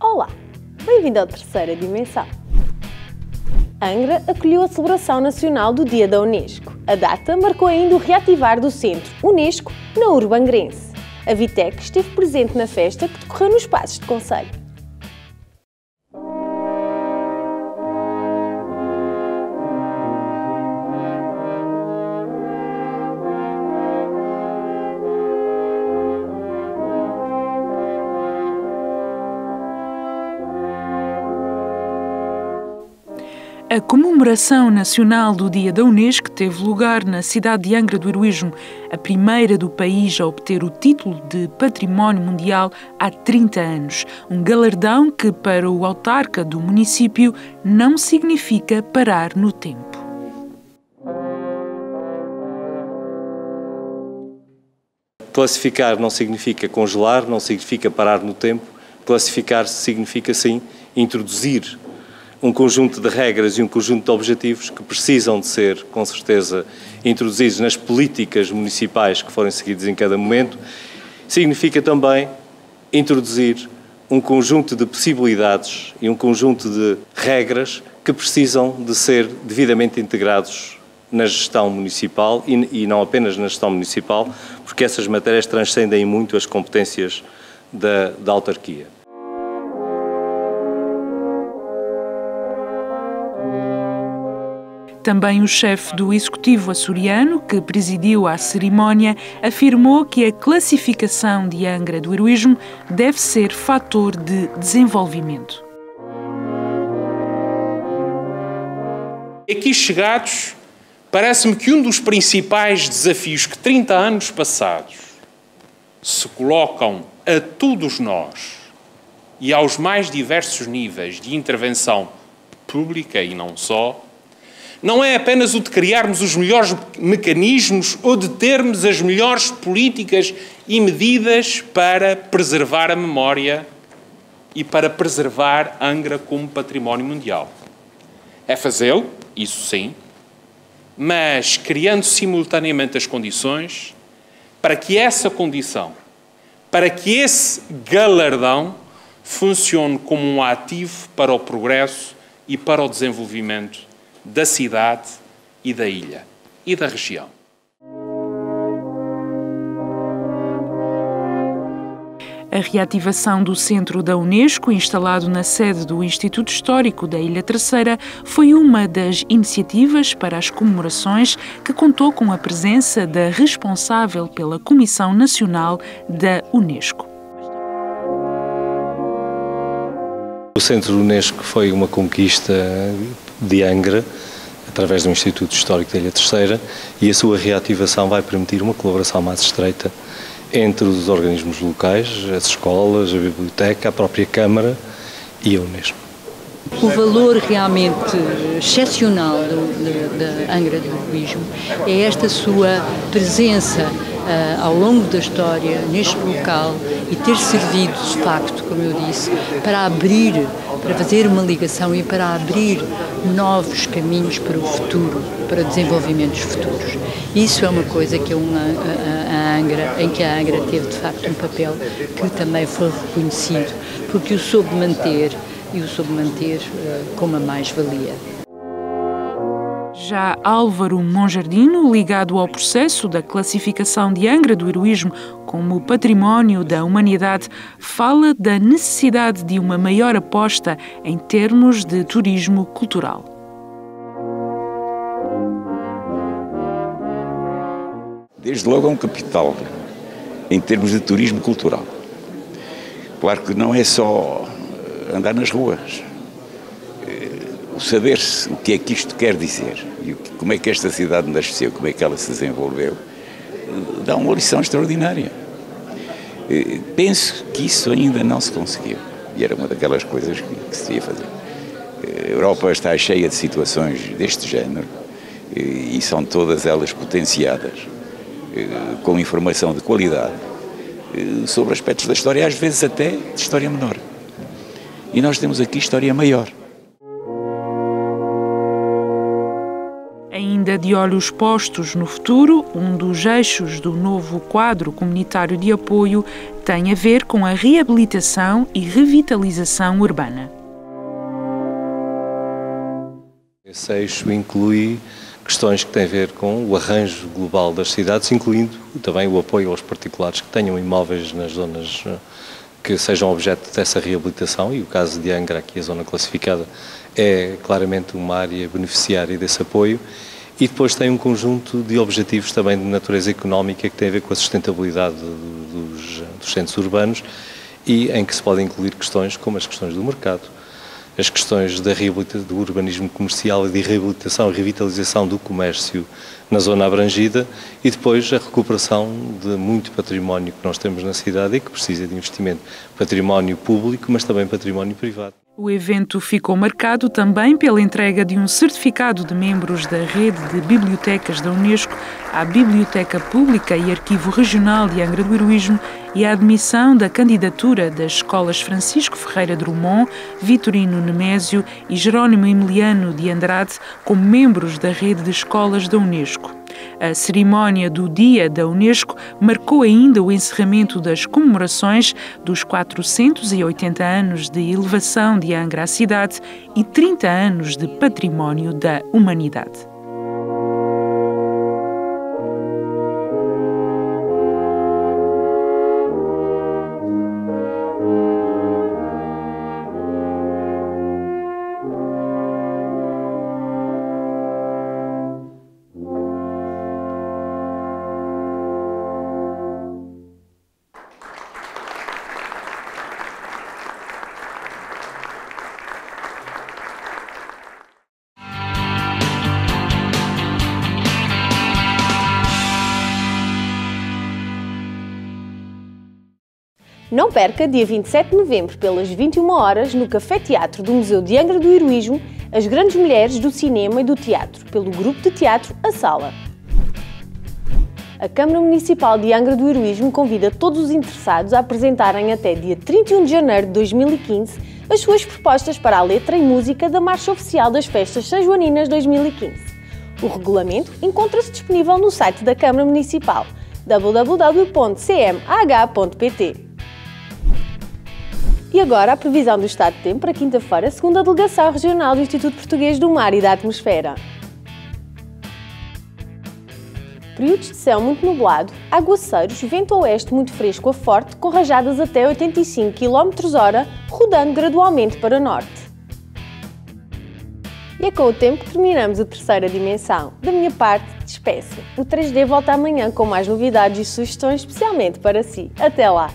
Olá! Bem-vindo à Terceira Dimensão. Angra acolheu a celebração nacional do Dia da Unesco. A data marcou ainda o reativar do Centro Unesco na urba angrense. A Vitec esteve presente na festa que decorreu nos Paços de Concelho. A comemoração nacional do Dia da Unesco teve lugar na cidade de Angra do Heroísmo, a primeira do país a obter o título de Património Mundial há 30 anos. Um galardão que, para o autarca do município, não significa parar no tempo. Classificar não significa congelar, não significa parar no tempo. Classificar significa, sim, introduzir um conjunto de regras e um conjunto de objetivos que precisam de ser, com certeza, introduzidos nas políticas municipais que forem seguidas em cada momento. Significa também introduzir um conjunto de possibilidades e um conjunto de regras que precisam de ser devidamente integrados na gestão municipal e não apenas na gestão municipal, porque essas matérias transcendem muito as competências da autarquia. Também o chefe do Executivo açoriano, que presidiu a cerimónia, afirmou que a classificação de Angra do Heroísmo deve ser fator de desenvolvimento. Aqui chegados, parece-me que um dos principais desafios que 30 anos passados se colocam a todos nós e aos mais diversos níveis de intervenção pública e não só, não é apenas o de criarmos os melhores mecanismos ou de termos as melhores políticas e medidas para preservar a memória e para preservar Angra como património mundial. É fazê-lo, isso sim, mas criando simultaneamente as condições para que essa condição, para que esse galardão funcione como um ativo para o progresso e para o desenvolvimento da cidade e da ilha e da região. A reativação do Centro da Unesco, instalado na sede do Instituto Histórico da Ilha Terceira, foi uma das iniciativas para as comemorações que contou com a presença da responsável pela Comissão Nacional da Unesco. O Centro Unesco foi uma conquista de Angra, através do Instituto Histórico da Ilha Terceira, e a sua reativação vai permitir uma colaboração mais estreita entre os organismos locais, as escolas, a biblioteca, a própria Câmara e a Unesco. O valor realmente excepcional da Angra do Heroísmo é esta sua presença ao longo da história neste local e ter servido, de facto, como eu disse, para abrir, para fazer uma ligação e para abrir novos caminhos para o futuro, para desenvolvimentos futuros. Isso é uma coisa que a Angra teve, de facto, um papel que também foi reconhecido, porque o soube manter como a mais-valia. Já Álvaro Monjardino, ligado ao processo da classificação de Angra do Heroísmo como património da humanidade, fala da necessidade de uma maior aposta em termos de turismo cultural. Desde logo é um capital em termos de turismo cultural. Claro que não é só andar nas ruas, o saber-se o que é que isto quer dizer, e como é que esta cidade nasceu, como é que ela se desenvolveu, dá uma lição extraordinária. Penso que isso ainda não se conseguiu, e era uma daquelas coisas que se devia fazer. A Europa está cheia de situações deste género, e são todas elas potenciadas, com informação de qualidade, sobre aspectos da história, às vezes até de história menor. E nós temos aqui história maior. Ainda ainda de olhos postos no futuro, um dos eixos do novo Quadro Comunitário de Apoio tem a ver com a reabilitação e revitalização urbana. Esse eixo inclui questões que têm a ver com o arranjo global das cidades, incluindo também o apoio aos particulares que tenham imóveis nas zonas que sejam objeto dessa reabilitação, e o caso de Angra, aqui a zona classificada, é claramente uma área beneficiária desse apoio. E depois tem um conjunto de objetivos também de natureza económica que tem a ver com a sustentabilidade dos centros urbanos, e em que se podem incluir questões como as questões do mercado, as questões do urbanismo comercial e de reabilitação e revitalização do comércio na zona abrangida, e depois a recuperação de muito património que nós temos na cidade e que precisa de investimento. Património público, mas também património privado. O evento ficou marcado também pela entrega de um certificado de membros da Rede de Bibliotecas da Unesco à Biblioteca Pública e Arquivo Regional de Angra do Heroísmo e a admissão da candidatura das escolas Francisco Ferreira Drummond, Vitorino Nemésio e Jerónimo Emiliano de Andrade como membros da Rede de Escolas da Unesco. A cerimónia do Dia da Unesco marcou ainda o encerramento das comemorações dos 480 anos de elevação de Angra à cidade e 30 anos de património da humanidade. Não perca, dia 27 de novembro, pelas 21h, no Café-Teatro do Museu de Angra do Heroísmo, as grandes mulheres do cinema e do teatro, pelo grupo de teatro A Sala. A Câmara Municipal de Angra do Heroísmo convida todos os interessados a apresentarem até dia 31 de janeiro de 2015 as suas propostas para a letra e música da Marcha Oficial das Festas Sanjoaninas 2015. O regulamento encontra-se disponível no site da Câmara Municipal, www.cmah.pt. E agora a previsão do estado de tempo para quinta-feira, segundo a Delegação Regional do Instituto Português do Mar e da Atmosfera. Períodos de céu muito nublado, aguaceiros, vento oeste muito fresco a forte, com rajadas até 85 km/h, rodando gradualmente para o norte. E é com o tempo que terminamos a terceira dimensão. Da minha parte, despeço. O 3D volta amanhã com mais novidades e sugestões especialmente para si. Até lá!